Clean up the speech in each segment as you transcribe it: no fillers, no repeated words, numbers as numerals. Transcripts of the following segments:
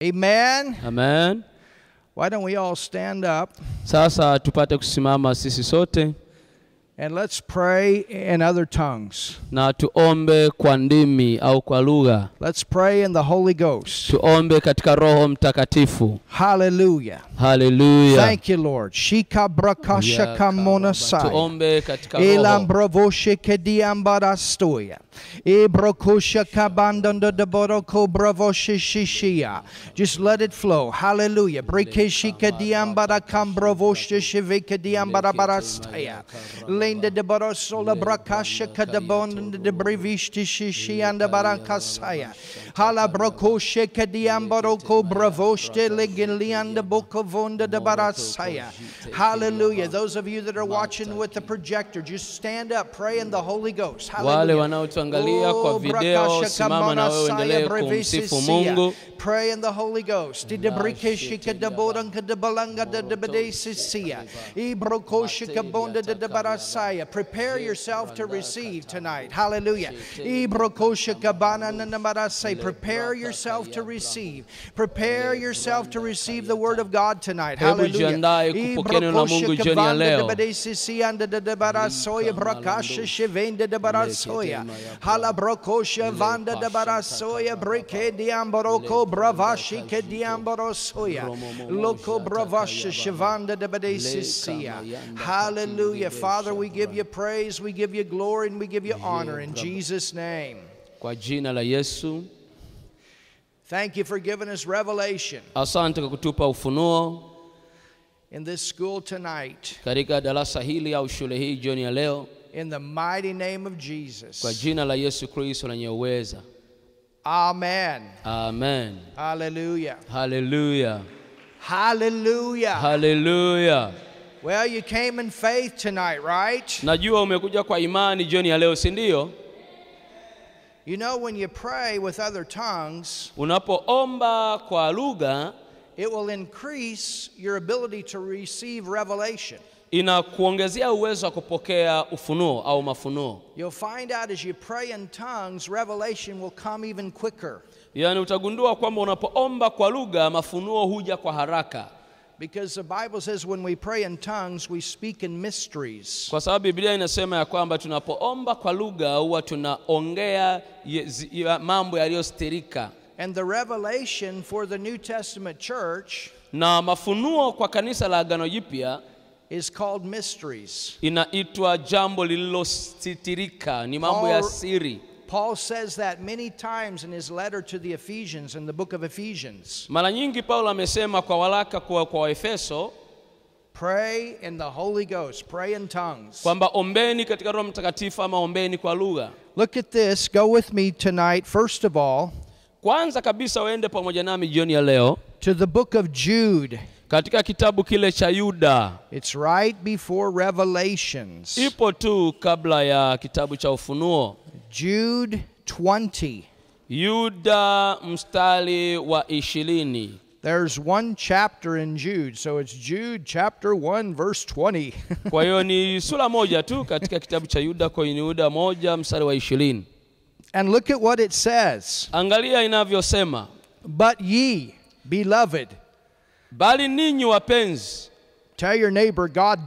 Amen. Amen. Why don't we all stand up? Sasa tupate kusimama sisi sote. And let's pray in other tongues. Na tuombe kwa ndimi au kwa lugha. Let's pray in the Holy Ghost. Tuombe katika Roho Mtakatifu. Hallelujah. Hallelujah. Thank you, Lord. Shika brakasha kamona sai. Tuombe katika Roho. Elambrovoshe kediambarastoya. Ebrokosha kabandanda deboroko bravoshe shishia. Just let it flow. Hallelujah. Brekeshi kediambarakambrovoshe shivikediambarabarastaya. Linda de Borosola Brakasha Kadabon de Brevisti Shishi and the Barankasaya. Hala Brokoshe Kadiambaroko Bravoste Legilian the Bokovonda de Barasaya. Hallelujah. Those of you that are watching with the projector, just stand up, pray in the Holy Ghost. Hallelujah. Pray in the Holy Ghost. Prepare yourself to receive tonight. Hallelujah. Prepare yourself to receive. Prepare yourself to receive the word of God tonight. Hallelujah. Bravashi Kediamborosoya, Loco Bravashi Shivanda de Badesisia. Hallelujah. Father, we give you praise, we give you glory, and we give you honor in Jesus' name. Thank you for giving us revelation in this school tonight. In the mighty name of Jesus. Amen. Amen. Hallelujah. Hallelujah. Hallelujah. Hallelujah. Well, you came in faith tonight, right? Najua umekuja kwa imani jioni ya leo, si ndio? You know, when you pray with other tongues, unapoomba kwa lugha, it will increase your ability to receive revelation. Inakuongezea uwezo wa kupokea ufunuo au mafunuo. You'll find out as you pray in tongues, revelation will come even quicker. Yani utagundua kwamba unapoomba kwa lugha mafunuo huja kwa haraka. Because the Bible says when we pray in tongues, we speak in mysteries. Kwa sababu Biblia inasema ya kwamba tunapoomba kwa lugha huwa tunaongea mambo yaliyosterika. And the revelation for the New Testament church, na mafunuo kwa kanisa la Agano Jipya, is called mysteries. Inaitwa jambo lililositirika, ni mambo ya siri. Paul says that many times in his letter to the Ephesians, in the book of Ephesians. Mara nyingi Paulo amesema kwa waraka kwa Waefeso, pray in the Holy Ghost, pray in tongues. Kwamba ombeni katika Roho Mtakatifu ama ombeni kwa lugha. Look at this, go with me tonight. First of all, kwanza kabisa uende pamoja nami jioni ya leo to the book of Jude. Katika kitabu kile cha Yuda. It's right before Revelations. Ipo tu kabla ya kitabu cha Ufunuo. Jude 20. Yuda mstari wa 20. There's one chapter in Jude, so it's Jude chapter 1 verse 20. Kwa hiyo ni sura moja tu katika kitabu cha Yuda, kwa hiyo Yuda 1 mstari wa 20. And look at what it says. Angalia inavyosema. But ye, beloved, bali ninyi wapenzi. Tell your neighbor God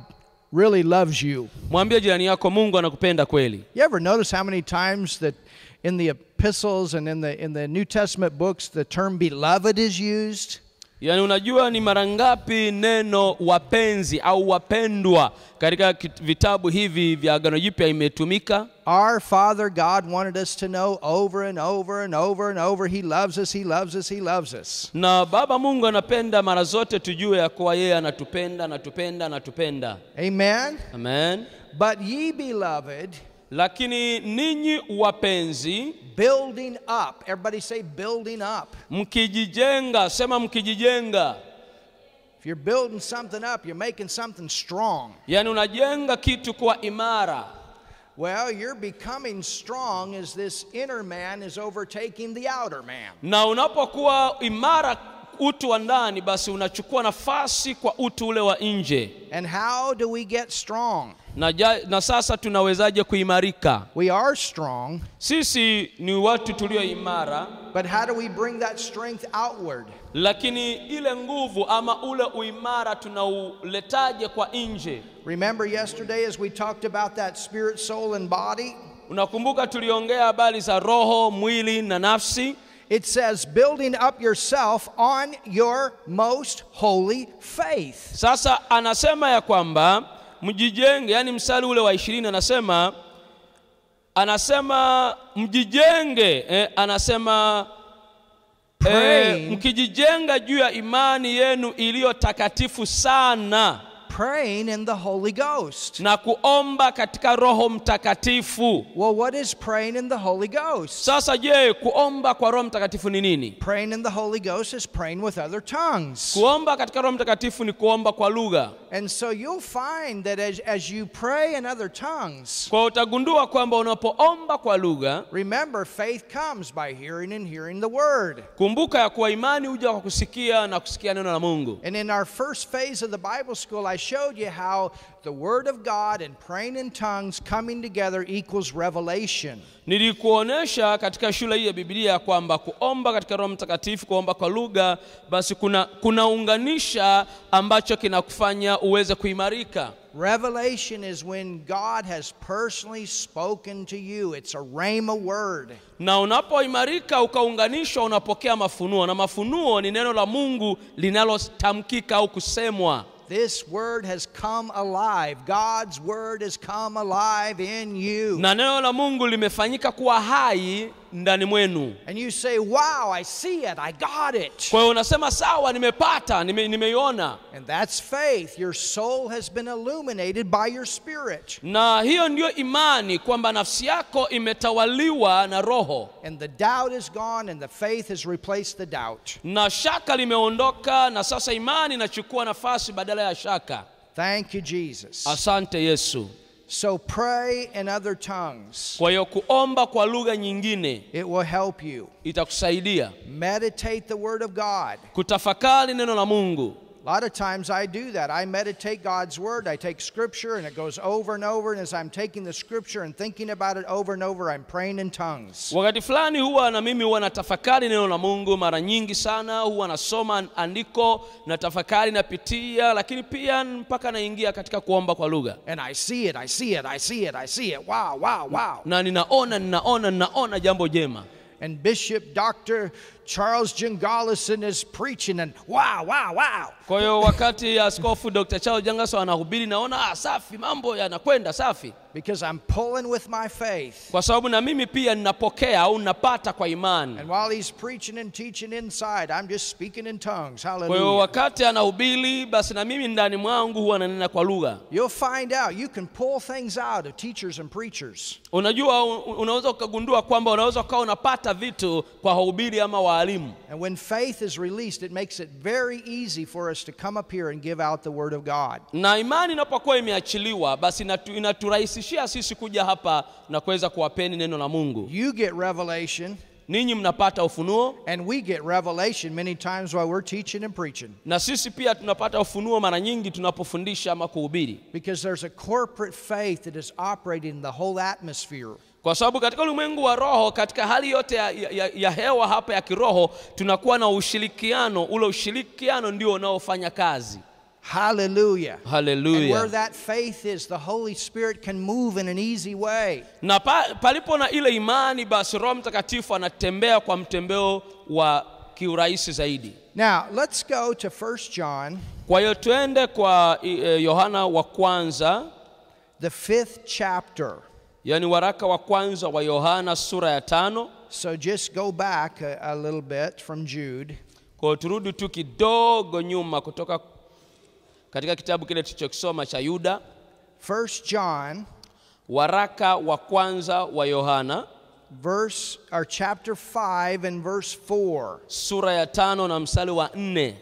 really loves you. Mwambie jirani yako Mungu anakupenda kweli. You ever notice how many times that in the epistles and in the New Testament books the term beloved is used? Yani unajua ni mara ngapi neno wapenzi au wapendwa katika vitabu hivi vya Agano Jipya imetumika? Our Father God wanted us to know over and over and over and over, he loves us, he loves us, he loves us. Na Baba Mungu anapenda mara zote tujue ya kuwa yeye anatupenda, anatupenda, anatupenda. Amen. Amen. But ye beloved, lakini ninyi wapenzi, building up. Everybody say building up. Mkijijenga, sema mkijijenga. If you're building something up, you're making something strong. Yani unajenga kitu kwa imara. Well, you're becoming strong as this inner man is overtaking the outer man. Na unapokuwa imara utu wa ndani basi unachukua nafasi kwa utu ule wa nje. And how do we get strong? Na sasa tunawezaje kuimarika? We are strong. Sisi ni watu tulio imara. But how do we bring that strength outward? Lakini ile nguvu ama ule uimara tunauletaje kwa nje? Remember yesterday as we talked about that spirit, soul and body? Unakumbuka tuliongea habari za roho, mwili na nafsi? It says, building up yourself on your most holy faith. Sasa anasema ya kwamba mjijenge, yani mstari ule wa 20 anasema mjijenge, anasema mkijijenga juu ya imani yenu iliyo takatifu sana. Praying in the Holy Ghost. Na kuomba katika Roho Mtakatifu. Well, what is praying in the Holy Ghost? Sasa je, kuomba kwa Roho Mtakatifu ni nini? Praying in the Holy Ghost is praying with other tongues. Kuomba katika Roho Mtakatifu ni kuomba kwa lugha. And so you'll find that as you pray in other tongues. Kwa utagundua kwamba unapoomba kwa lugha. Remember, faith comes by hearing and hearing the word. Kumbuka ya kuwa imani huja kwa kusikia na kusikia neno la Mungu. And in our first phase of the Bible school, I showed you how the word of God and praying in tongues coming together equals revelation. Nilikuonesha katika shule hii ya Biblia kwamba kuomba katika Roho Mtakatifu, kuomba kwa lugha basi kunaunganisha ambacho kinakufanya uweze kuimarika. Revelation is when God has personally spoken to you. It's a rhema word. Na unapoimarika ukaunganisha unapokea mafunuo, na mafunuo ni neno la Mungu linalotamkika au kusemwa. This word has come alive. God's word has come alive in you. Na neno la Mungu limefanyika kuwa hai ndani mwenu. And you say, wow, I see it, I got it. Kwa hiyo unasema sawa, nimepata, nimeiona. And that's faith. Your soul has been illuminated by your spirit. Na hiyo ndio imani kwamba nafsi yako imetawaliwa na roho. And the doubt is gone and the faith has replaced the doubt. Na shaka limeondoka na sasa imani inachukua nafasi badala ya shaka. Thank you, Jesus. Asante Yesu. So pray in other tongues. Kwa hiyo kuomba kwa lugha nyingine. It will help you. Itakusaidia. Meditate the word of God. Kutafakari neno la Mungu. A lot of times I do that. I meditate God's word. I take scripture and it goes over and over, and as I'm taking the scripture and thinking about it over and over, I'm praying in tongues. Wakati fulani huwa na mimi huwa natafakari neno la Mungu mara nyingi sana, huwa nasoma andiko, natafakari napitia, lakini pia mpaka naingia katika kuomba kwa lugha. And I see it, I see it, I see it, I see it. Wow, wow, wow. Na ninaona jambo jema. And Bishop Dr. Charles Jangala is preaching and wow, wow, wow. Kwa hiyo wakati askofu Dr. Charles Jangala anahubiri naona safi, mambo yanakwenda safi. Because I'm pulling with my faith. Kwa sababu na mimi pia ninapokea au napata kwa imani. And while he's preaching and teaching inside, I'm just speaking in tongues. Hallelujah. Kwa hiyo wakati anahubiri basi na mimi ndani mwangu huwa nanena kwa lugha. You'll find out you can pull things out of teachers and preachers. Unajua unaweza kugundua kwamba unaweza ukawa unapata vitu kwa wahubiri ama walimu. And when faith is released, it makes it very easy for us to come up here and give out the word of God. Na imani inapokuwa imeachiliwa basi inaturahisishia sisi kuja hapa na kuweza kuwapeni neno la Mungu. You get revelation. Ninyi mnapata ufunuo. And we get revelation many times while we're teaching and preaching. Na sisi pia tunapata ufunuo mara nyingi tunapofundisha ama kuhubiri. Because there's a corporate faith that is operating in the whole atmosphere. Kwa sababu katika ulimwengu wa roho, katika hali yote ya hewa hapa ya kiroho, tunakuwa na ushirikiano, ule ushirikiano ndio unaofanya kazi. Hallelujah. Hallelujah. And where that faith is, the Holy Spirit can move in an easy way. Na palipo na ile imani basi Roho Mtakatifu anatembea kwa mtembeo wa kiurahisi zaidi. Now, let's go to 1 John. Kwa hiyo tuende kwa Yohana wa kwanza, the 5th chapter. Yani waraka wa kwanza wa Yohana sura ya 5. So just go back a little bit from Jude. Kwa turudi tu kidogo nyuma kutoka katika kitabu kile tulichokisoma cha Yuda. 1 John, waraka wa kwanza wa Yohana, chapter 5 and verse 4. Sura ya 5 na mstari wa 4.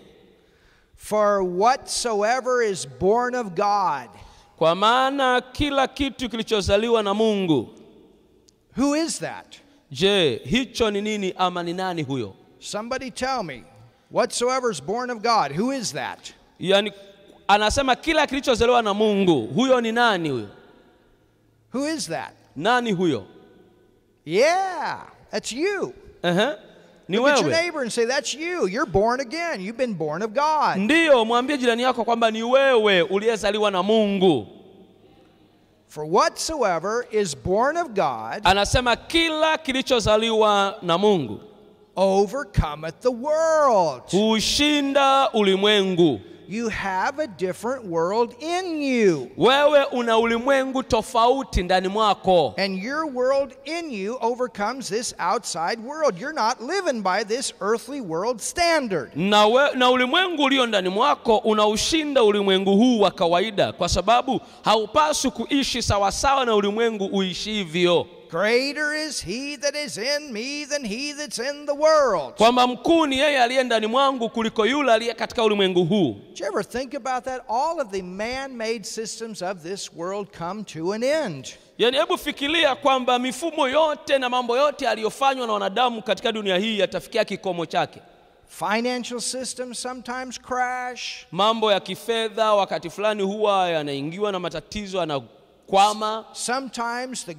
For whatsoever is born of God. Kwa maana kila kitu kilichozaliwa na Mungu. Who is that? Je, hicho ni nini ama ni nani huyo? Somebody tell me. whatsoever is born of God. Who is that? Yani anasema kila kilichozaliwa na Mungu. Huyo ni nani huyo? Who is that? Nani huyo? Yeah, that's you. Look at your neighbor and say, that's you. You're born again. You've been born of God. Ndiyo, mwambie jirani yako kwamba ni wewe uliyezaliwa na Mungu. For whatsoever is born of God, anasema kila kilichozaliwa na Mungu, overcometh the world. Hushinda ulimwengu. You have a different world in you. Wewe una ulimwengu tofauti ndani mwako. And your world in you overcomes this outside world. You're not living by this earthly world standard. Na ulimwengu ulio ndani mwako unaushinda ulimwengu huu wa kawaida, kwa sababu haupaswi kuishi sawasawa na ulimwengu uishivyo. Greater is he that is in me than he that's in the world. Kwamba mkuu ni yeye aliye ndani mwangu kuliko yule aliye katika ulimwengu huu. Did you ever think about that? All of the man-made systems of this world come to an end. Yani hebu fikiria kwamba mifumo yote na mambo yote aliyofanywa na wanadamu katika dunia hii yatafikia kikomo chake. Financial systems sometimes crash. Mambo ya kifedha wakati fulani huwa yanaingiwa na matatizo, yanakwama. Sometimes the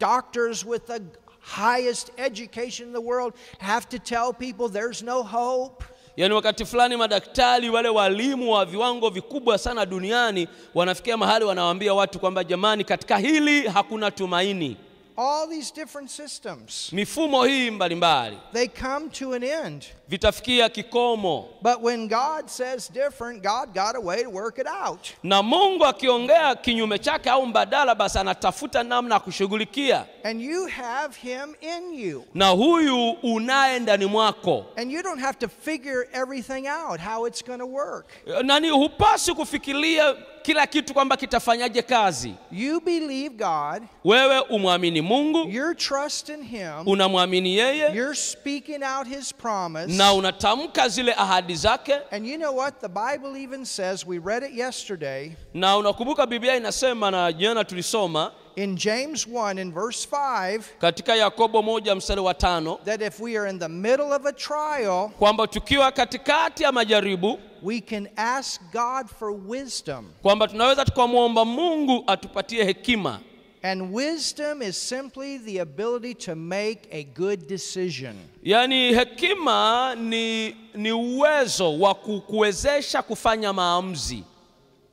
doctors with the highest education in the world have to tell people there's no hope. Yani wakati fulani madaktari wale walimu wa viwango vikubwa sana duniani wanafikia mahali wanawaambia watu kwamba jamani, katika hili hakuna tumaini. All these different systems, mifumo hii mbalimbali, they come to an end. Vitafikia kikomo. But when God says different, God got a way to work it out. Na Mungu akiongea kinyume chake au mbadala, basi anatafuta namna kushughulikia. And you have him in you. Na huyu unaye ndani mwako. And you don't have to figure everything out how it's going to work. Nani hupaswi kufikiria kila kitu kwamba kitafanyaje kazi. You believe God. Wewe umwamini Mungu. You're trusting him. Unamwamini yeye. You're speaking out his promise. Na unatamka zile ahadi zake. And you know what the Bible even says, we read it yesterday. Na unakumbuka Biblia inasema, na jana tulisoma, in James 1 in verse 5, katika Yakobo 1 mstari wa 5, that if we are in the middle of a trial, kwamba tukiwa katikati ya majaribu, we can ask God for wisdom. Kwamba tunaweza tukamwomba Mungu atupatie hekima. And wisdom is simply the ability to make a good decision. Yani hekima ni uwezo wa kukuwezesha kufanya maamuzi.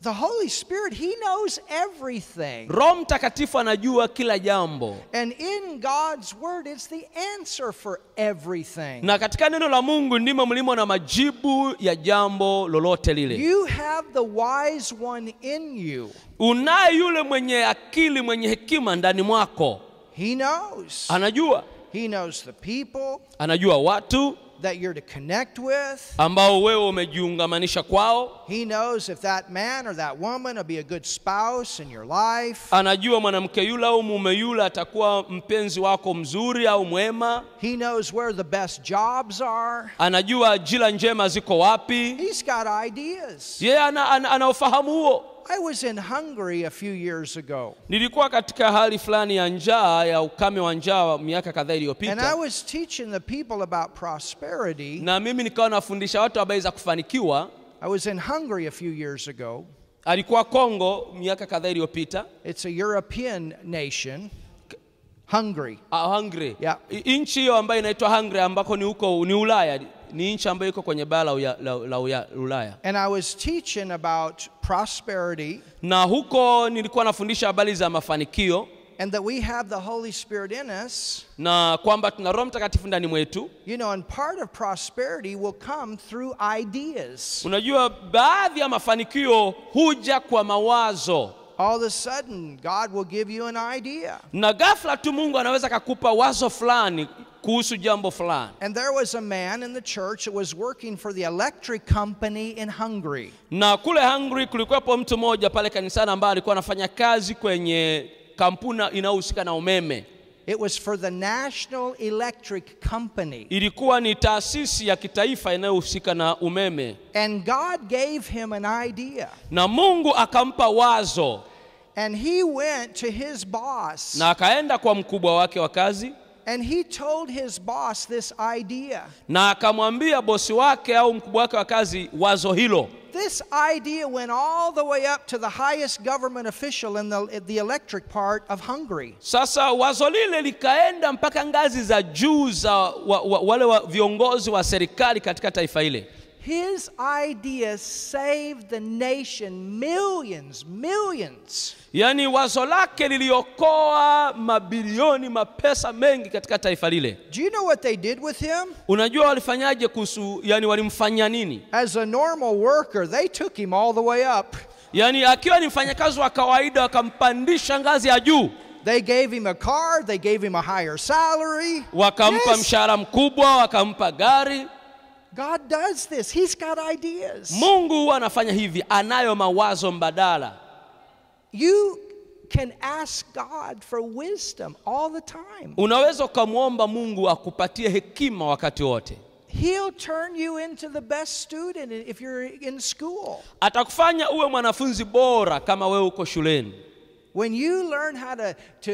The Holy Spirit, he knows everything. Roho Mtakatifu anajua kila jambo. And in God's word it's the answer for everything. Na katika neno la Mungu ndimo mlimo na majibu ya jambo lolote lile. You have the wise one in you. Unaye yule mwenye akili, mwenye hekima ndani mwako. He knows. Anajua. He knows the people. Anajua watu that you're to connect with. Ambao wewe umejiungamanisha kwao. He knows if that man or that woman will be a good spouse in your life. Anajua mwanamke yule au mume yule atakuwa mpenzi wako mzuri au mwema. He knows where the best jobs are. Anajua ajira njema ziko wapi. He's got ideas. Yeye ana ufahamu huo. I was in Hungary a few years ago. Nilikuwa katika hali fulani ya njaa, ya ukame wa njaa miaka kadhaa iliyopita. And I was teaching the people about prosperity. Na mimi nikawa nafundisha watu habari za kufanikiwa. I was in Hungary a few years ago. Alikuwa Kongo miaka kadhaa iliyopita. It's a European nation. Hungary. Hungary. Yeah. Nchi hiyo ambayo inaitwa Hungary, ambako ni huko ni Ulaya. Ni nchi ambayo iko kwenye bara la Ulaya. And I was teaching about prosperity. Na huko nilikuwa nafundisha habari za mafanikio. And that we have the Holy Spirit in us. Na kwamba tuna Roho Mtakatifu ndani mwetu. You know, and part of prosperity will come through ideas. Unajua baadhi ya mafanikio huja kwa mawazo. All of a sudden God will give you an idea. Na ghafla tu Mungu anaweza kukupa wazo fulani kuhusu jambo fulani. And there was a man in the church that was working for the electric company in Hungary. Na kule Hungary kulikuwepo mtu mmoja pale kanisani ambaye alikuwa anafanya kazi kwenye kampuni inayohusika na umeme. It was for the National Electric Company. Ilikuwa ni taasisi ya kitaifa inayohusika na umeme. And God gave him an idea. Na Mungu akampa wazo. And he went to his boss. Na akaenda kwa mkubwa wake wa kazi. And he told his boss this idea. Na akamwambia bosi wake au mkubwa wake wa kazi wazo hilo. This idea went all the way up to the highest government official in the electric part of Hungary. Sasa wazo lile likaenda mpaka ngazi za juu za wale viongozi wa serikali katika taifa ile. His idea saved the nation millions. Yani wazo lake liliokoa mabilioni mapesa mengi katika taifa lile. Do you know what they did with him? Unajua walifanyaje kuhusu, yani walimfanya nini? As a normal worker, they took him all the way up. Yani akiwa ni mfanyakazi wa kawaida wakampandisha ngazi ya juu. They gave him a car, they gave him a higher salary. Wakampa mshahara mkubwa, wakampa gari. God does this. He's got ideas. Mungu anafanya hivi, anayo mawazo mbadala. You can ask God for wisdom all the time. Unaweza kumwomba Mungu akupatie hekima wakati wote. He'll turn you into the best student if you're in school. Atakufanya uwe mwanafunzi bora kama wewe uko shuleni. When you learn how to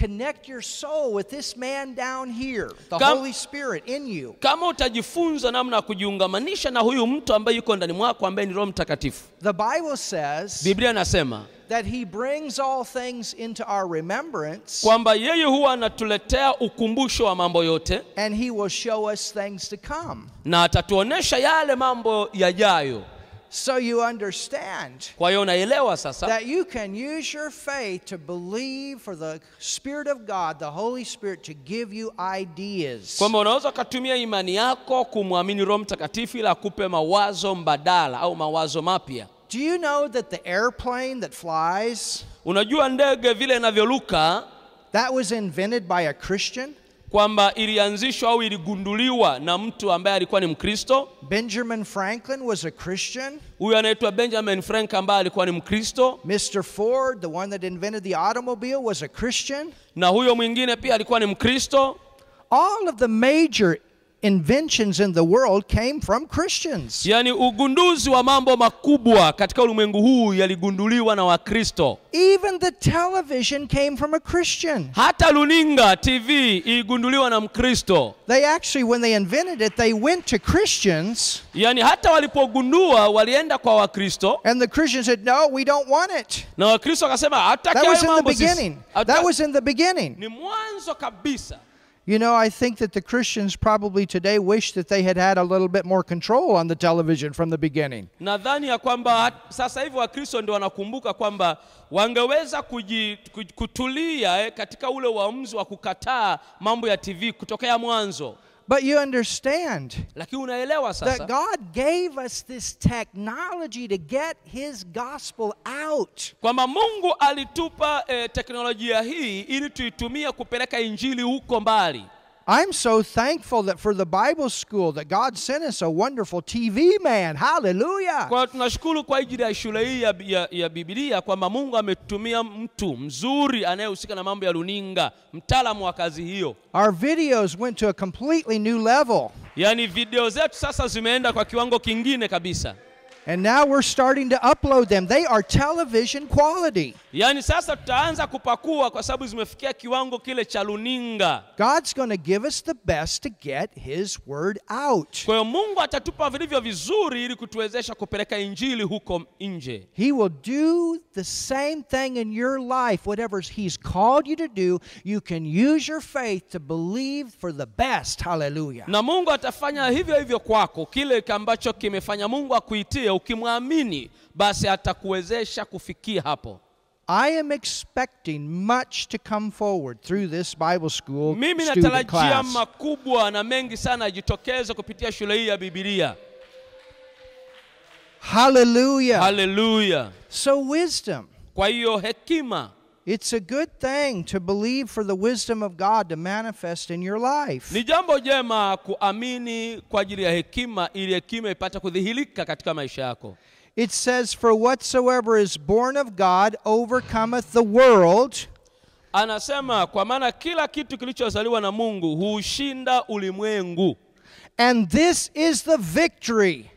connect your soul with this man down here, the Holy Spirit in you. Kama utajifunza namna kujiungamanisha na huyu mtu ambaye yuko ndani mwako ambaye ni Roho Mtakatifu. The Bible says, Biblia inasema, that he brings all things into our remembrance. Kwamba yeye huwa anatuletea ukumbusho wa mambo yote. And he will show us things to come. Na atatuonesha yale mambo yajayo. So you understand that you can use your faith to believe for the Spirit of God, the Holy Spirit, to give you ideas. Kwamba unaweza kutumia imani yako kumwamini Roho Mtakatifu ili akupe mawazo mbadala au mawazo mapya. Do you know that the airplane that flies? Unajua ndege vile inavyoluka? That was invented by a Christian. Kwamba ilianzishwa au iligunduliwa na mtu ambaye alikuwa ni Mkristo. Benjamin Franklin was a Christian. Huyu anaitwa Benjamin Franklin ambaye alikuwa ni Mkristo. Mr. Ford, the one that invented the automobile, was a Christian. Na huyo mwingine pia alikuwa ni Mkristo. All of the major inventions in the world came from Christians. Yani ugunduzi wa mambo makubwa katika ulimwengu huu yaligunduliwa na Wakristo. Even the television came from a Christian. Hata luninga TV iligunduliwa na Mkristo. They actually, when they invented it, they went to Christians. Yani hata walipogundua walienda kwa Wakristo. And the Christians said, no, we don't want it. Na Wakristo wakasema hatutaki hayo mambo. That was in the beginning. Ni mwanzo kabisa. You know, I think that the Christians probably today wish that they had had a little bit more control on the television from the beginning. Nadhani ya kwamba sasa hivi Wakristo ndio wanakumbuka kwamba wangeweza kutulia katika ule uamuzi wa kukataa mambo ya TV kutokea mwanzo. But you understand that God gave us this technology to get His gospel out. Kwamba Mungu alitupa teknolojia hii ili tuitumie kupeleka injili huko mbali. I'm so thankful that for the Bible school that God sent us a wonderful TV man. Hallelujah. Kwa tunashukuru kwa ajili ya shule hii ya Biblia kwamba Mungu ametutumia mtu mzuri anayehusika na mambo ya luninga, mtaalamu wa kazi hiyo. Our videos went to a completely new level. Yani video zetu sasa zimeenda kwa kiwango kingine kabisa. And now we're starting to upload them. They are television quality. Yani sasa tutaanza kupakua kwa sababu zimefikia kiwango kile cha luninga. God's going to give us the best to get His word out. Kwa hiyo Mungu atatupa vilivyo vizuri ili kutuwezesha kupeleka injili huko nje. He will do the same thing in your life. Whatever He's called you to do, you can use your faith to believe for the best. Hallelujah. Na Mungu atafanya hivyo hivyo kwako. Kile ambacho kimefanya Mungu akuitie ukimwamini basi atakuwezesha kufikia hapo. I am expecting much to come forward through this Bible school student class. Mimi natarajia makubwa na mengi sana jitokeze kupitia shule hii ya Biblia. Hallelujah. Hallelujah. So wisdom. Kwa hiyo hekima. It's a good thing to believe for the wisdom of God to manifest in your life. Ni jambo jema kuamini kwa ajili ya hekima ili hekima ipate kudhihirika katika maisha yako. It says, for whatsoever is born of God overcometh the world. Anasema kwa maana kila kitu kilichozaliwa na Mungu huushinda ulimwengu. And this is the victory.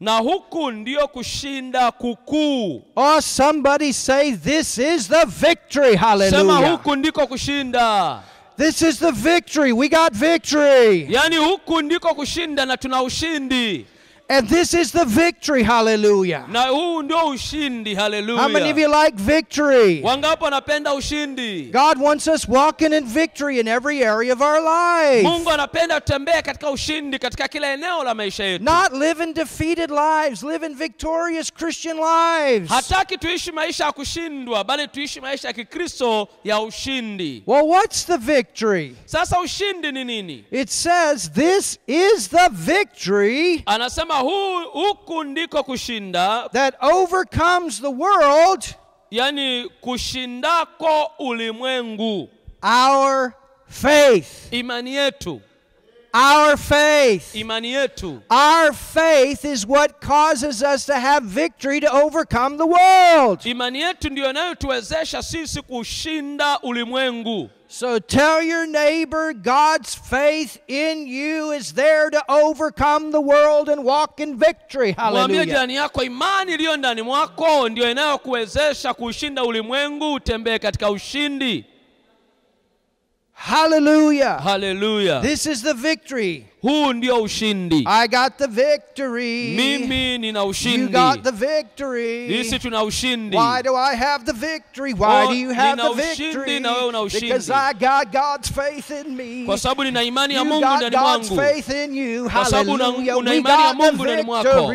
Na huku ndio kushinda kukuu. Oh, somebody say this is the victory. Hallelujah. Sema huku ndiko kushinda. This is the victory. We got victory. Yani huku ndiko kushinda na tuna ushindi. And this is the victory, hallelujah. Na huu ndio ushindi, hallelujah. How many of you like victory? Wangapi wanapenda ushindi? God wants us walking in victory in every area of our life. Mungu anapenda tutembee katika ushindi katika kila eneo la maisha yetu. Not live in defeated lives, live in victorious Christian lives. Hataki tuishi maisha ya kushindwa, bali tuishi maisha ya Kikristo ya ushindi. Well, what's the victory? Sasa ushindi ni nini? It says this is the victory. Anasema huku ndiko kushinda that overcomes the world, yani kushindako ulimwengu, our faith, imani yetu. Our faith, imani yetu. Our faith is what causes us to have victory to overcome the world. Imani yetu ndio inayotuwezesha sisi kushinda ulimwengu. So tell your neighbor, God's faith in you is there to overcome the world and walk in victory. Hallelujah. Hallelujah. Hallelujah. This is the victory. Huu ndio ushindi. I got the victory. Mimi nina ushindi. You got the victory. Sisi tuna ushindi. Why do I have the victory? Why do you have the victory? Na wewe una ushindi. Because I got God's faith in me. Kwa sababu nina imani ya Mungu ndani mwangu. God's faith in you. Kwa sababu una imani ya Mungu ndani mwako.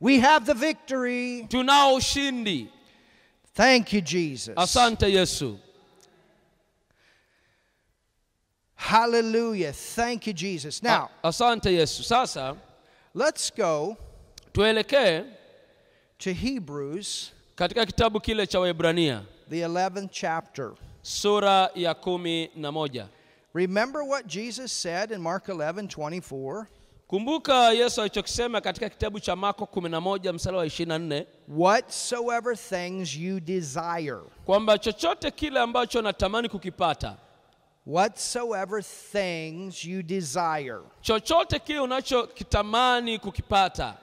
We have the victory. Tunao ushindi. Thank you, Jesus. Asante Yesu. Hallelujah. Thank you, Jesus. Now, asante Yesu. Sasa, let's go tuelekee to Hebrews, katika kitabu kile cha Waebrania, the 11th chapter, sura ya 11. Remember what Jesus said in Mark 11:24. Kumbuka Yesu alichokisema katika kitabu cha Marko 11 mstari wa 24. Whatsoever things you desire. Kwamba chochote kile ambacho unatamani kukipata. Whatsoever things you desire. Chochote kile unachokitamani kukipata.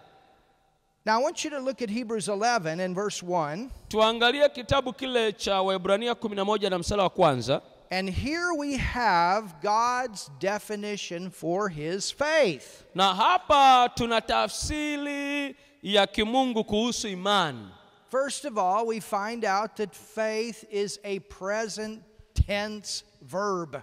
Now I want you to look at Hebrews 11 and verse 1. Tuangalie kitabu kile cha Waebrania 11 na mstari wa kwanza. And here we have God's definition for his faith. Na hapa tuna tafsiri ya kimungu kuhusu imani. First of all, we find out that faith is a present tense verb.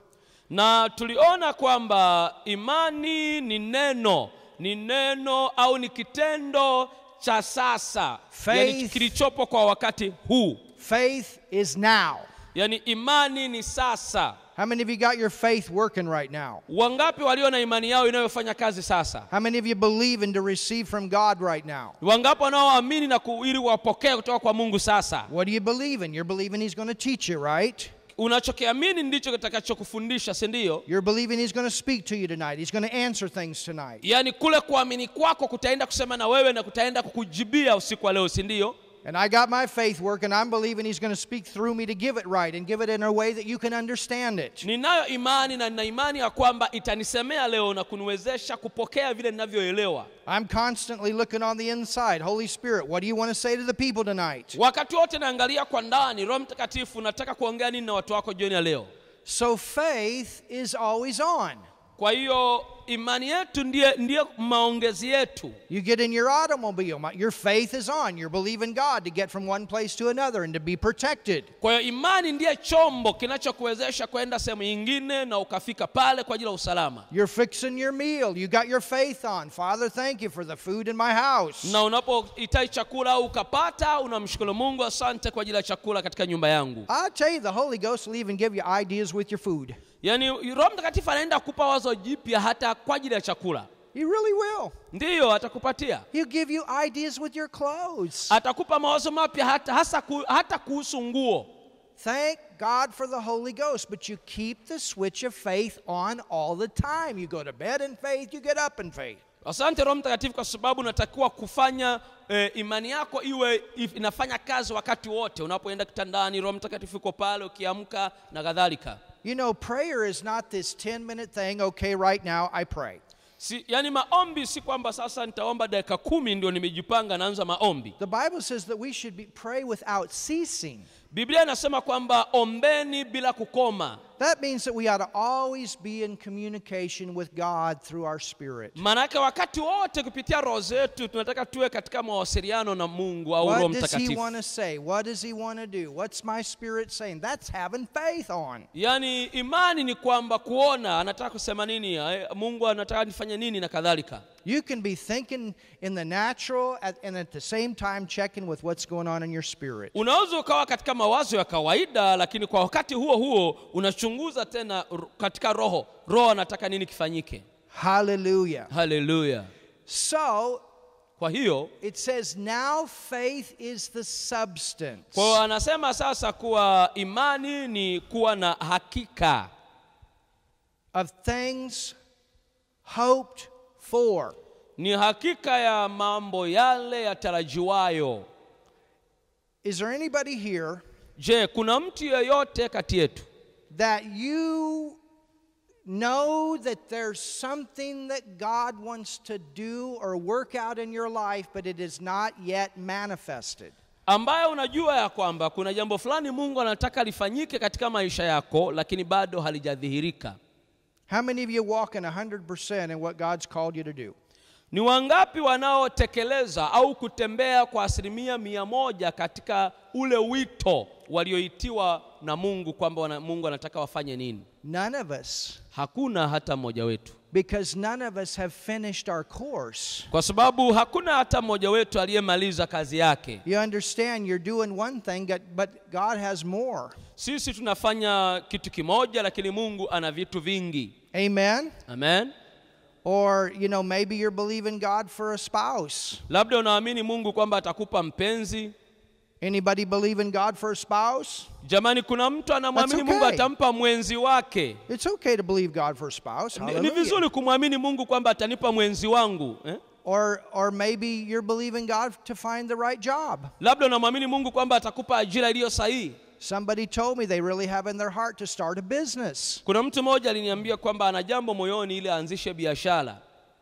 Na tuliona kwamba imani ni neno au ni kitendo cha sasa. Yani kilichopo kwa wakati huu. Faith is now. Yani imani ni sasa. How many of you got your faith working right now? Wangapi walio na imani yao inayofanya kazi sasa? How many of you believe and to receive from God right now? Wangapi wanaoamini na kuiri wapokee kutoka kwa Mungu sasa? What do you believe in? You're believing he's going to teach you, right? Unachokiamini ndicho kitakachokufundisha, si ndio? You're believing he's going to speak to you tonight. He's going to answer things tonight. Yani kule kuamini kwako kutaenda kusema na wewe na kutaenda kukujibia usiku wa leo, si ndio? And I got my faith work and I'm believing he's going to speak through me to give it right and give it in a way that you can understand it. Ninayo imani na nina imani ya kwamba itanisemea leo na kuniwezesha kupokea vile ninavyoelewa. I'm constantly looking on the inside. Holy Spirit, what do you want to say to the people tonight? Wakati wote naangalia kwa ndani, Roho Mtakatifu, nataka kuongea nini na watu wako jioni ya leo. So faith is always on. Kwa hiyo imani yetu ndiyo maongezi yetu. You get in your automobile, your faith is on. You're believing God to get from one place to another and to be protected. Kwa hiyo imani ndiyo chombo kinachokuwezesha kwenda sehemu nyingine na ukafika pale kwa ajili ya usalama. You're fixing your meal. You got your faith on. Father, thank you for the food in my house. Na unapohitaji chakula ukapata, unamshukuru Mungu, asante kwa ajili ya chakula katika nyumba yangu. I tell you, the Holy Ghost will even give you ideas with your food. Yani Roho Mtakatifu anaenda kukupa wazo jipya hata kwa ajili ya chakula. He really will. Ndiyo atakupatia. He'll give you ideas with your clothes. Atakupa mawazo mapya hata kuhusu nguo. Thank God for the Holy Ghost, but you keep the switch of faith on all the time. You go to bed in faith, you get up in faith. Asante Roho Mtakatifu kwa sababu natakiwa kufanya imani yako iwe inafanya kazi wakati wote. Unapoenda kitandani, Roho Mtakatifu yuko pale, ukiamka na kadhalika. You know, prayer is not this 10-minute thing, okay, right now I pray. The Bible says that we should pray without ceasing. Biblia inasema kwamba ombeni bila kukoma. That means that we ought to always be in communication with God through our spirit. Manaka wakati wote kupitia roho zetu tunataka tuwe katika mawasiliano na Mungu au Roho Mtakatifu. What does he want to say? What does he want to do? What's my spirit saying? That's having faith on. Yani imani ni kwamba kuona anataka kusema nini, Mungu anataka nifanye nini na kadhalika. You can be thinking in the natural and at the same time checking with what's going on in your spirit. Unaweza ukawa katika mawazo ya kawaida lakini kwa wakati huo huo unachunguza tena katika roho. Roho anataka nini kifanyike? Hallelujah. Hallelujah. So, kwa hiyo, it says now faith is the substance. Kwa anasema sasa kuwa imani ni kuwa na hakika of things hoped for. Ni hakika ya mambo yale yatarajiwayo. Is there anybody here? Je, kuna mtu yeyote kati yetu? That you know that there's something that God wants to do or work out in your life, but it is not yet manifested. Ambayo unajua ya kwamba kuna jambo fulani Mungu anataka lifanyike katika maisha yako, lakini bado halijadhihirika. How many of you walk in 100% in what God's called you to do? Ni wangapi wanaotekeleza au kutembea kwa 100% katika ule wito walioitiwa na Mungu kwamba Mungu anataka wafanye nini? None of us. Hakuna hata mmoja wetu. Because none of us have finished our course. Kwa sababu hakuna hata mmoja wetu aliyemaliza kazi yake. You understand you're doing one thing but God has more. Sisi tunafanya kitu kimoja lakini Mungu ana vitu vingi. Amen. Amen. Or, you know, maybe you're believing God for a spouse. Labda unaamini Mungu kwamba atakupa mpenzi. Anybody believing God for a spouse? Jamani kuna mtu anamwamini Mungu atampa mwenzi wake. It's okay to believe God for a spouse. Hallelujah. Ni vizuri kumwamini Mungu kwamba atanipa mwenzi wangu, eh? Or maybe you're believing God to find the right job. Labda unaamini Mungu kwamba atakupa ajira iliyo sahihi. Somebody told me they really have in their heart to start a business. Kuna mtu mmoja aliniambia kwamba ana jambo moyoni ili aanzishe biashara.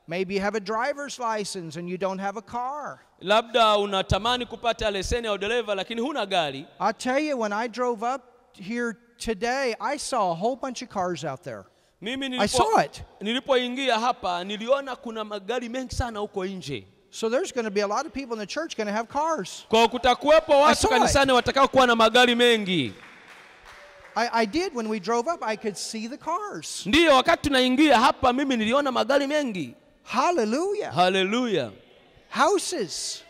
Maybe you have a driver's license and you don't have a car. Labda unatamani kupata leseni ya udereva lakini huna gari. I tell you when I drove up here today I saw a whole bunch of cars out there. I saw it. Nilipoingia hapa niliona kuna magari mengi sana huko nje. So there's going to be a lot of people in the church going to have cars. Kwa kutakuwepo watu kanisani watakao kuwa na magari mengi. I did when we drove up I could see the cars. Ndio wakati tunaingia hapa mimi niliona magari mengi. Hallelujah. Hallelujah. Houses.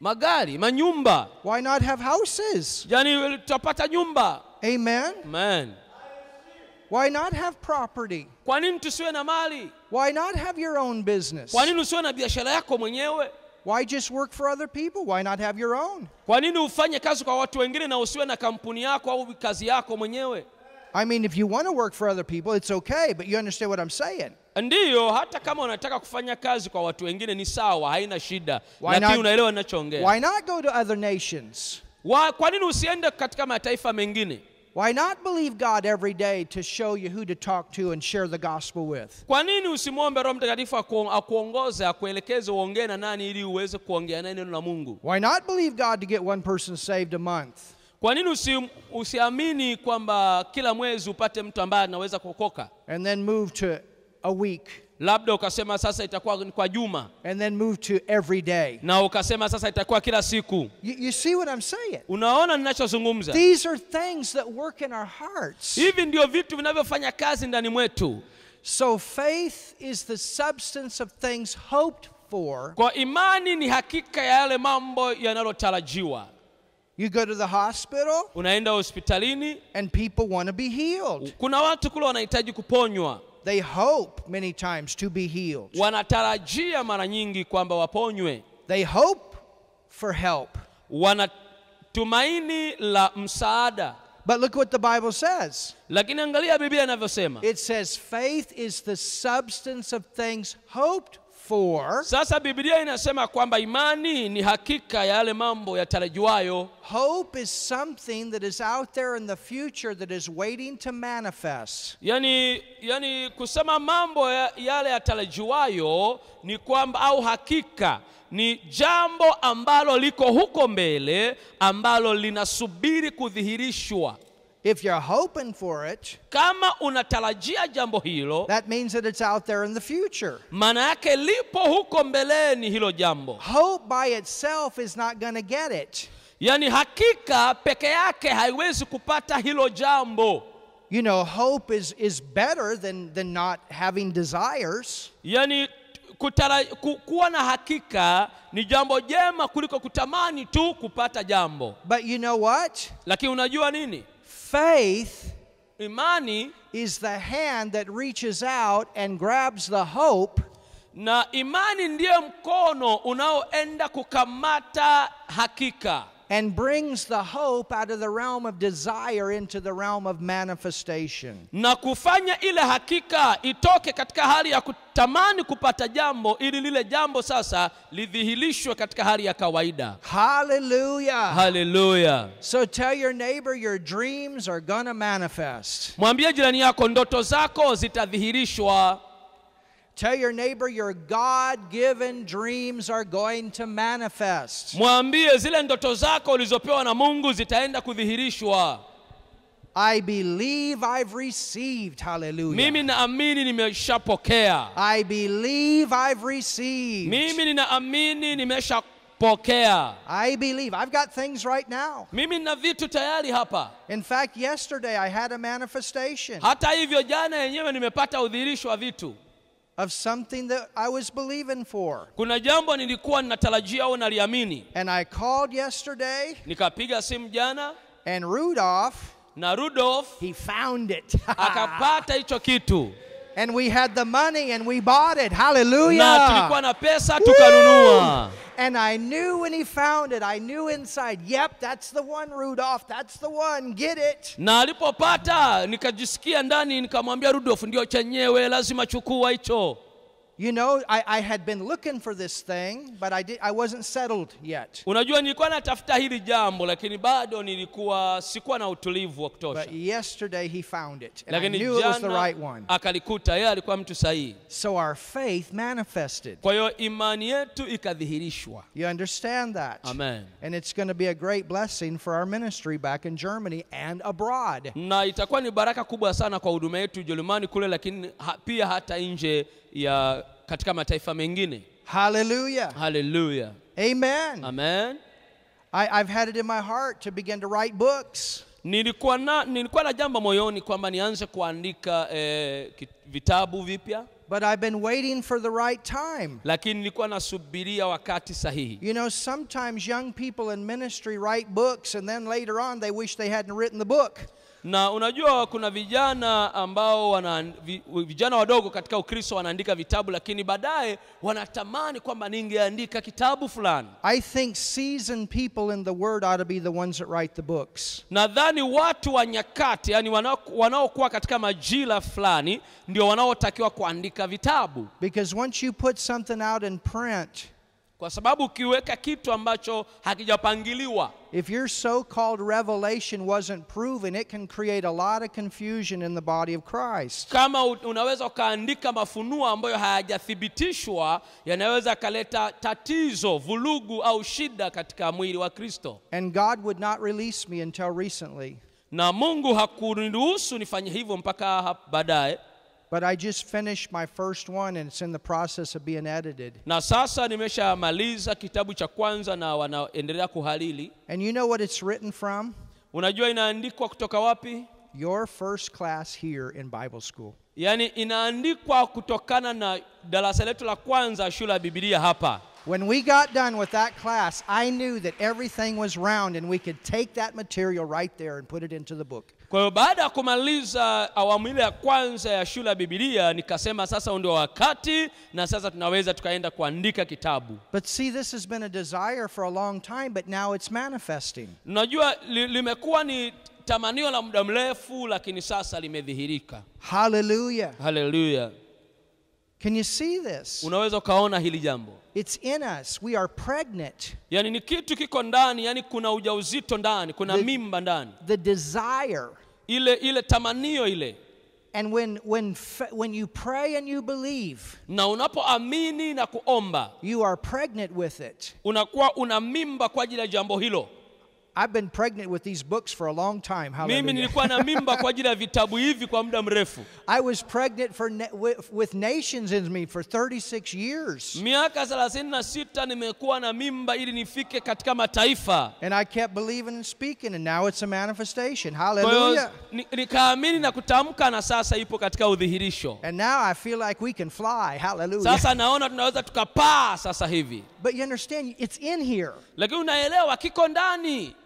Magari, manyumba. Why not have houses? Yani tutapata nyumba. Amen. Amen. Why not have property? Kwa nini tusiwe na mali? Why not have your own business? Kwa nini usiwe na biashara yako mwenyewe? Why just work for other people? Why not have your own? Kwa nini ufanye kazi kwa watu wengine na usiwe na kampuni yako au kazi yako mwenyewe? I mean if you want to work for other people it's okay but you understand what I'm saying. Ndio hata kama unataka kufanya kazi kwa watu wengine ni sawa haina shida lakini unaelewa ninachoongea. Why not go to other nations? Kwa nini usiende katika mataifa mengine? Why not believe God every day to show you who to talk to and share the gospel with? Kwa nini usimwombe Roho Mtakatifu akuongoze akuelekeze uongee na nani ili uweze kuongea naye neno la Mungu? Why not believe God to get one person saved a month? Kwa nini usiamini kwamba kila mwezi upate mtu ambaye anaweza kuokoka? And then move to a week. Labda ukasema sasa itakuwa kwa juma. And then move to every day. Na ukasema sasa itakuwa kila siku. You see what I'm saying? Unaona ninachozungumza? These are things that work in our hearts. Hivi ndio vitu vinavyofanya kazi ndani mwetu. So faith is the substance of things hoped for. Kwa imani ni hakika ya yale mambo yanalotarajiwa. You go to the hospital. Unaenda hospitalini. And people want to be healed. Kuna watu kule wanahitaji kuponywa. They hope many times to be healed. Wanatarajia mara nyingi kwamba waponywe. They hope for help. Wanatumaini la msaada. But look what the Bible says. Lakini angalia Biblia inavyosema. It says faith is the substance of things hoped 4. Sasa Biblia inasema kwamba imani ni hakika ya yale mambo yatarajiwayo. Hope is something that is out there in the future that is waiting to manifest. Yani kusema mambo yale yatarajiwayo ni kwamba au hakika ni jambo ambalo liko huko mbele ambalo linasubiri kudhihirishwa. If you're hoping for it, kama unatarajia jambo hilo, that means that it's out there in the future. Maana yake lipo huko mbeleni hilo jambo. Hope by itself is not going to get it. Yani hakika peke yake haiwezi kupata hilo jambo. You know, hope is better than not having desires. Yani kuwa na hakika ni jambo jema kuliko kutamani tu kupata jambo. But you know what? Lakini unajua nini? Faith, imani, is the hand that reaches out and grabs the hope. Na imani ndiyo mkono unaoenda kukamata hakika. And brings the hope out of the realm of desire into the realm of manifestation. Na kufanya ile hakika itoke katika hali ya kutamani kupata jambo ili lile jambo sasa lidhihirishwe katika hali ya kawaida. Hallelujah. Hallelujah. So tell your neighbor your dreams are gonna manifest. Mwambie jirani yako ndoto zako zitadhihirishwa. Tell your neighbor your God-given dreams are going to manifest. Mwambie zile ndoto zako ulizopewa na Mungu zitaenda kudhihirishwa. I believe I've received. Hallelujah. Mimi naamini nimeshapokea. I believe I've received. Mimi naamini nimeshapokea. I believe. I've got things right now. Mimi na vitu tayari hapa. In fact, yesterday I had a manifestation. Hata hivyo jana yenyewe nimepata udhihirisho wa vitu. Of something that I was believing for. Kuna jambo nilikuwa natarajia au naliamini. And I called yesterday. Nikapiga simu jana. And Rudolph. Na Rudolph. He found it. Akapata hicho kitu. And we had the money and we bought it. Hallelujah. Na tulikuwa na pesa tukanunua. And I knew when he found it, I knew inside, yep, that's the one, Rudolph, that's the one, get it. Na alipopata, nikajisikia ndani, nikamwambia Rudolph, ndio chenyewe, lazima chukua hicho. You know, I had been looking for this thing, but I wasn't settled yet. Unajua nilikuwa natafuta hili jambo, lakini bado sikuwa na utulivu wa kutosha. But yesterday he found it, and I knew it was the right one. Akalikuta, yeye alikuwa mtu sahihi. So our faith manifested. Kwa hiyo imani yetu ikadhihirishwa. You understand that? Amen. And it's going to be a great blessing for our ministry back in Germany and abroad. Na itakuwa ni baraka kubwa sana kwa huduma yetu Ujerumani kule, lakini pia hata nje ya katika mataifa mengine. Hallelujah. Hallelujah. Amen. Amen. I've had it in my heart to begin to write books. Nilikuwa na jambo moyoni kwamba nianze kuandika vitabu vipya. But I've been waiting for the right time. Lakini nilikuwa nasubiria wakati sahihi. You know, sometimes young people in ministry write books and then later on they wish they hadn't written the book. Na unajua kuna vijana ambao vijana wadogo katika Ukristo wanaandika vitabu lakini baadaye wanatamani kwamba ningeandika kitabu fulani. I think seasoned people in the word ought to be the ones that write the books. Nadhani watu wa nyakati, yani wanaokuwa katika majira fulani ndio wanaotakiwa kuandika vitabu. Because once you put something out in print, kwa sababu ukiweka kitu ambacho hakijapangiliwa, if your so-called revelation wasn't proven, it can create a lot of confusion in the body of Christ. Kama unaweza ukaandika mafunuo ambayo hayajathibitishwa, yanaweza kaleta tatizo, vulugu au shida katika mwili wa Kristo. And God would not release me until recently. Na Mungu hakuniruhusu nifanye hivyo mpaka baadaye. But I just finished my first one and it's in the process of being edited. Na sasa nimeshamaliza kitabu cha kwanza na wanaendelea kuhariri. And you know what it's written from? Unajua inaandikwa kutoka wapi? Your first class here in Bible school. Yani inaandikwa kutokana na darasa letu la kwanza shule ya Biblia hapa. When we got done with that class, I knew that everything was round and we could take that material right there and put it into the book. Kwa hiyo baada kumaliza awamu ile ya kwanza ya shule ya Biblia nikasema sasa ndio wakati na sasa tunaweza tukaenda kuandika kitabu. But see, this has been a desire for a long time, but now it's manifesting. Unajua limekuwa ni tamanio la muda mrefu lakini sasa limedhihirika. Hallelujah. Hallelujah. Can you see this? Unaweza ukaona hili jambo. It's in us. We are pregnant. Yani ni kitu kiko ndani, yani kuna ujauzito ndani, kuna mimba ndani. The desire. Ile tamanio ile. And when you pray and you believe, na unapoamini na kuomba, you are pregnant with it. Unakuwa una mimba kwa ajili ya jambo hilo. I've been pregnant with these books for a long time. Hallelujah. I was pregnant with nations in me for 36 years. And I kept believing and speaking, and now it's a manifestation. Hallelujah. And now I feel like we can fly. Hallelujah. But you understand, it's in here.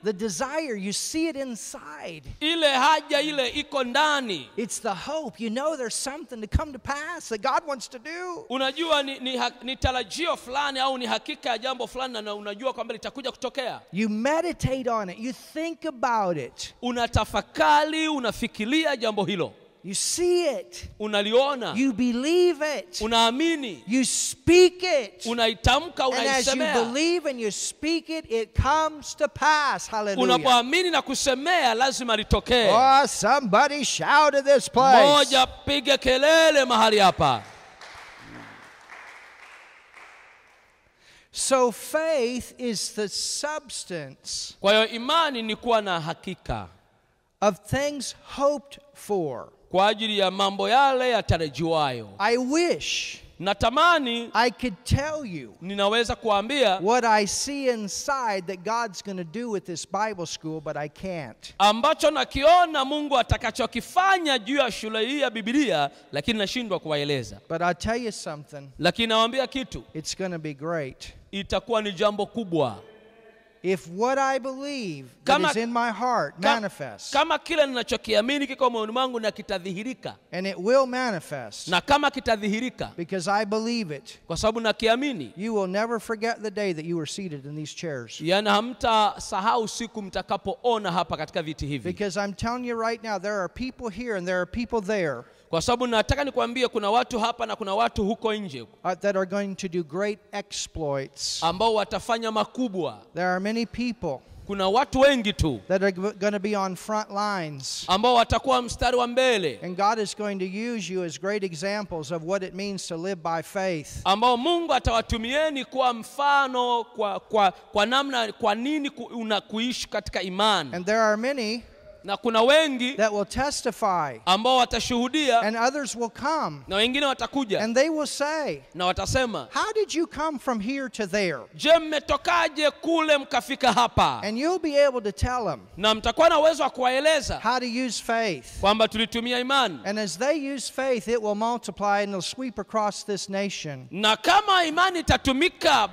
The desire, you see it inside. It's the hope. You know there's something to come to pass that God wants to do. You meditate on it. You think about it. You see it. Unaliona. You believe it. Unaamini. You speak it. Unaitamka, unaisemea. And as you believe and you speak it, it comes to pass. Hallelujah. Unapoamini na kusemea, lazima litokee. Oh, somebody shout at this place. Moja piga kelele mahali hapa. So faith is the substance. Kwa hiyo imani ni kuwa na hakika. Of things hoped for. Kwa ajili ya mambo yale yatarajiwayo. I wish. Natamani. I could tell you. Ninaweza kuambia. What I see inside that God's going to do with this Bible school, but I can't. Ambacho nakiona Mungu atakachokifanya juu ya shule hii ya Biblia, lakini nashindwa kuwaeleza. But I'll tell you something. Lakini nawaambia kitu. It's going to be great. Itakuwa ni jambo kubwa. If what I believe that is in my heart manifests, and it will manifest, because I believe it, you will never forget the day that you were seated in these chairs. Because I'm telling you right now, there are people here and there are people there. Kwa sababu nataka nikwambie kuna watu hapa na kuna watu huko nje. That are going to do great exploits. Ambao watafanya makubwa. There are many people. Kuna watu wengi tu. That are going to be on front lines. Ambao watakuwa mstari wa mbele. And God is going to use you as great examples of what it means to live by faith. Ambao Mungu atawatumieni kwa mfano kwa namna kwa nini unakuishi katika imani. And there are many na kuna wengi that will testify, ambao watashuhudia, and others will come, na wengine watakuja, and they will say, na watasema, how did you come from here to there? Je, mmetokaje kule mkafika hapa? And you'll be able to tell them, na mtakuwa na uwezo wa kuwaeleza, how to use faith, kwamba tulitumia imani. And as they use faith, it will multiply and it'll sweep across this nation. Na kama imani itatumika,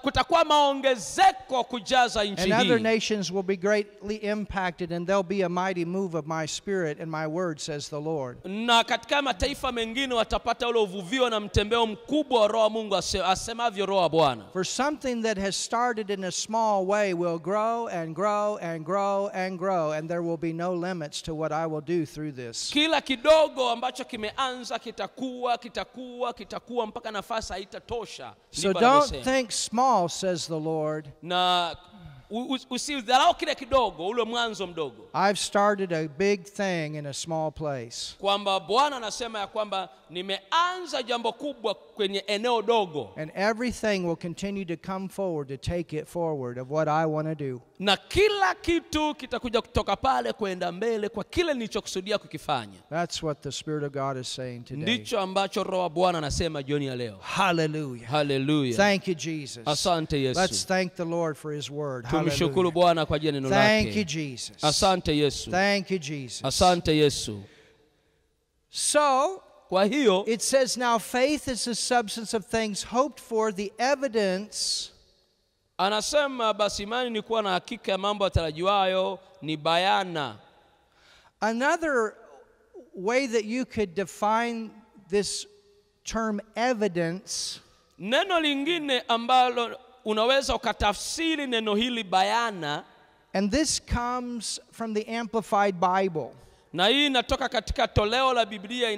kutakuwa maongezeko kujaza nchi hii. And other nations will be greatly impacted, and they'll be a mighty move of my spirit and my word, says the Lord. Na katika mataifa mengine watapata ule uvuvio na mtembeo mkubwa wa roho Mungu asemavyo roho Bwana. For something that has started in a small way will grow and grow and grow and grow, and there will be no limits to what I will do through this. Kila kidogo ambacho kimeanza kitakuwa mpaka nafasi haitatosha. So don't think small, says the Lord. Na I've started a big thing in a small place. And everything will continue to come forward to take it forward of what I want to do. That's what the Spirit of God is saying today. Hallelujah. Hallelujah. Thank you, Jesus. Let's thank the Lord for His Word. Hallelujah. Thank you, Jesus. Asante Yesu. Thank you, Jesus. Asante Yesu. So, it says now faith is the substance of things hoped for, the evidence. Anasema basi imani ni kuwa na hakika ya mambo yatarajiwayo, ni bayana. Another way that you could define this term evidence. Neno lingine ambalo unaweza ukatafsiri neno hili bayana. And this comes from the Amplified Bible. Na hii inatoka katika toleo la Biblia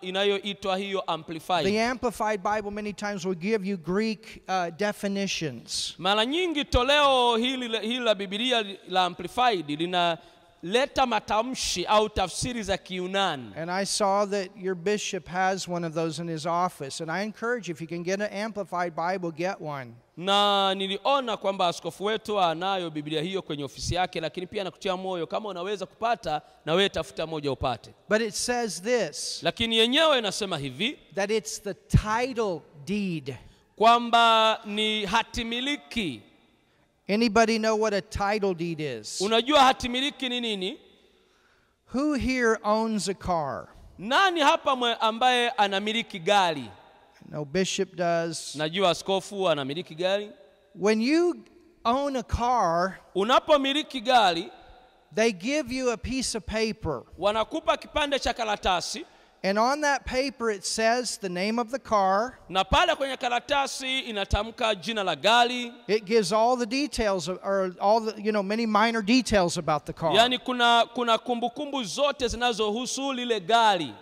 inayoitwa hiyo amplified. The amplified Bible many times will give you Greek definitions. Mara nyingi toleo hili la Biblia la amplified linaleta matamshi au tafsiri za Kiyunani. And I saw that your bishop has one of those in his office, and I encourage you, if you can get an amplified Bible, get one. Na niliona kwamba askofu wetu anayo Biblia hiyo kwenye ofisi yake, lakini pia nakutia moyo kama unaweza kupata na wewe tafuta moja upate. But it says this. Lakini yenyewe inasema hivi. That it's the title deed. Kwamba ni hatimiliki. Anybody know what a title deed is? Unajua hatimiliki ni nini? Who here owns a car? Nani hapa ambaye anamiliki gari? No, bishop does. Najua askofu anamiliki gari. When you own a car, unapomiliki gari, they give you a piece of paper. Wanakupa kipande cha karatasi. And on that paper it says the name of the car. Na pale kwenye karatasi inatamka jina la gari. It gives all the details or all the, you know, many minor details about the car. Yani kuna kumbukumbu zote zinazohusu lile gari.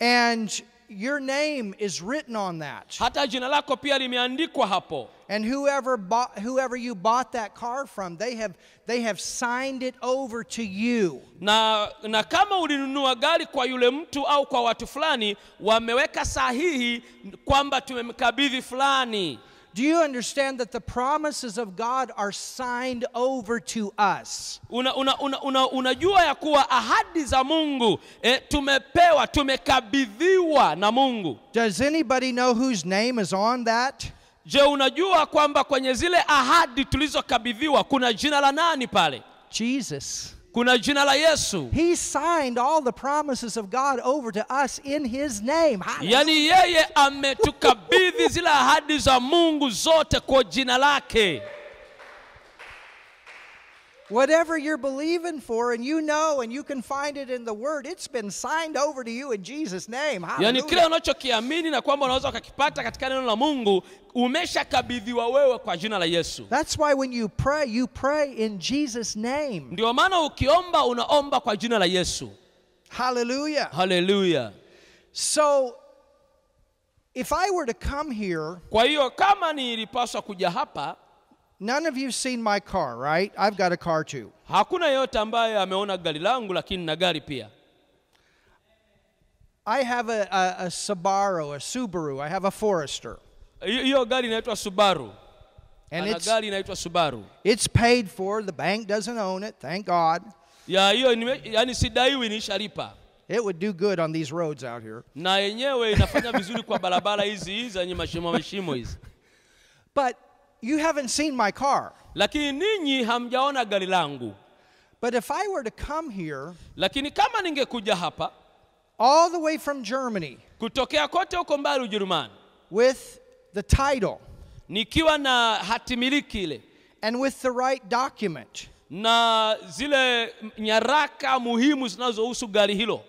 And your name is written on that. Hata jina lako pia limeandikwa hapo. And whoever you bought that car from, they have signed it over to you. Na kama ulinunua gari kwa yule mtu au kwa watu fulani, wameweka sahihi kwamba tumemkabidhi fulani. Do you understand that the promises of God are signed over to us? Unajua ya kuwa ahadi za Mungu tumepewa, tumekabidhiwa na Mungu. Does anybody know whose name is on that? Je, unajua kwamba kwenye zile ahadi tulizokabidhiwa kuna jina la nani pale? Jesus. Kuna jina la Yesu. He signed all the promises of God over to us in his name. Yani yeye ametukabidhi zile ahadi za Mungu zote kwa jina lake. Whatever you're believing for, and you know, and you can find it in the Word, it's been signed over to you in Jesus' name. Hallelujah. Yani kile unachokiamini na kwamba unaweza kukipata katika neno la Mungu, umeshakabidhiwa wewe kwa jina la Yesu. That's why when you pray in Jesus' name. Ndio maana ukiomba, unaomba kwa jina la Yesu. Hallelujah. Hallelujah. So, if I were to come here, kwa hiyo kama nilipaswa kuja hapa, none of you've seen my car, right? I've got a car too. Hakuna yeyote ambaye ameona gari langu, lakini na gari pia. I have a Subaru, a Subaru. I have a Forester. Hiyo gari inaitwa Subaru. And it's gari inaitwa Subaru. It's paid for. The bank doesn't own it. Thank God. Ya hiyo yani sidaiwi, nishalipa. It would do good on these roads out here. Na yenyewe inafanya vizuri kwa barabara hizi zenye mashimo hizi. But you haven't seen my car. Lakini ninyi hamjaona gari langu. But if I were to come here, lakini kama ningekuja hapa, all the way from Germany, kutokea kote huko mbali Ujerumani, with the title, nikiwa na hatimiliki ile, and with the right document, na zile nyaraka muhimu zinazohusu gari hilo,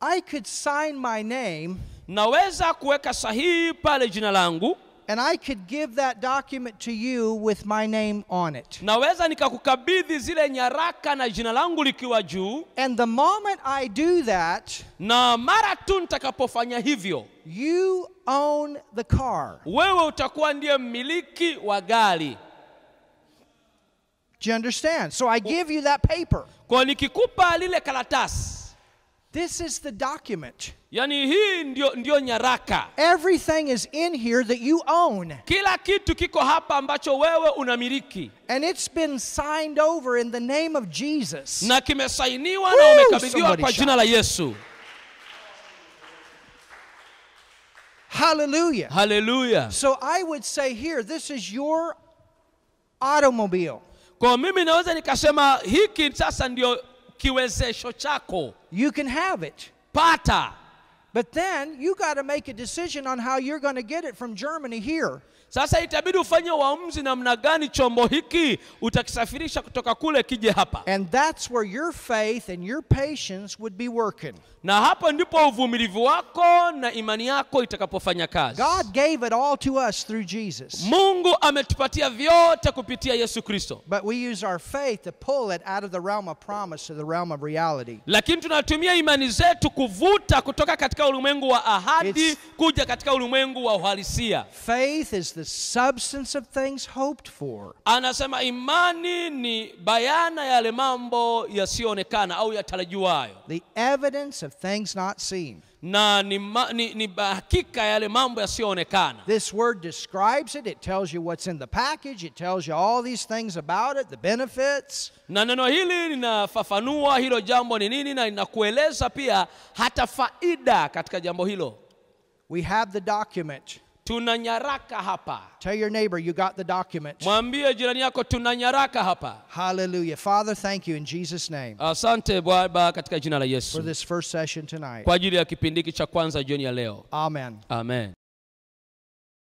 I could sign my name, naweza kuweka sahihi pale jina langu. And I could give that document to you with my name on it. Naweza nikakukabidhi zile nyaraka na jina langu likiwa juu. And the moment I do that, na mara tu nitakapofanya hivyo, you own the car. Wewe utakuwa ndiye mmiliki wa gari. Do you understand? So I give you that paper. Kwa nikikupa lile karatasi. This is the document. Yani hii ndio nyaraka. Everything is in here that you own. Kila kitu kiko hapa ambacho wewe unamiliki. And it's been signed over in the name of Jesus. Na kimesainiwa na umekabidhiwa kwa jina la Yesu. Hallelujah. Hallelujah. So I would say here, this is your automobile. Kwa mimi naweza nikasema hiki sasa ndio kiwezesho chako. You can have it. Pata. But then you got to make a decision on how you're going to get it from Germany here. Sasa itabidi ufanye uamuzi namna gani chombo hiki utakisafirisha kutoka kule kije hapa. And that's where your faith and your patience would be working. Na hapo ndipo uvumilivu wako na imani yako itakapofanya kazi. God gave it all to us through Jesus. Mungu ametupatia vyote kupitia Yesu Kristo. But we use our faith to pull it out of the realm of promise to the realm of reality. Lakini tunatumia imani zetu kuvuta kutoka katika ulimwengu wa ahadi kuja katika ulimwengu wa uhalisia. Faith is the substance of things hoped for. Anasema imani ni bayana ya mambo yasiyoonekana au yatarajiwayo. The evidence of things not seen. Na ni hakika ya mambo yasiyoonekana. This word describes it. It tells you what's in the package. It tells you all these things about it, the benefits. Na neno hili linafafanua hilo jambo ni nini na linakueleza pia hata faida katika jambo hilo. We have the document. Tuna nyaraka hapa. Tell your neighbor you got the document. Mwambie jirani yako tuna nyaraka hapa. Hallelujah. Father, thank you in Jesus' name. Asante Baba katika jina la Yesu. For this first session tonight. Kwa ajili ya kipindi cha kwanza jioni ya leo. Amen. Amen.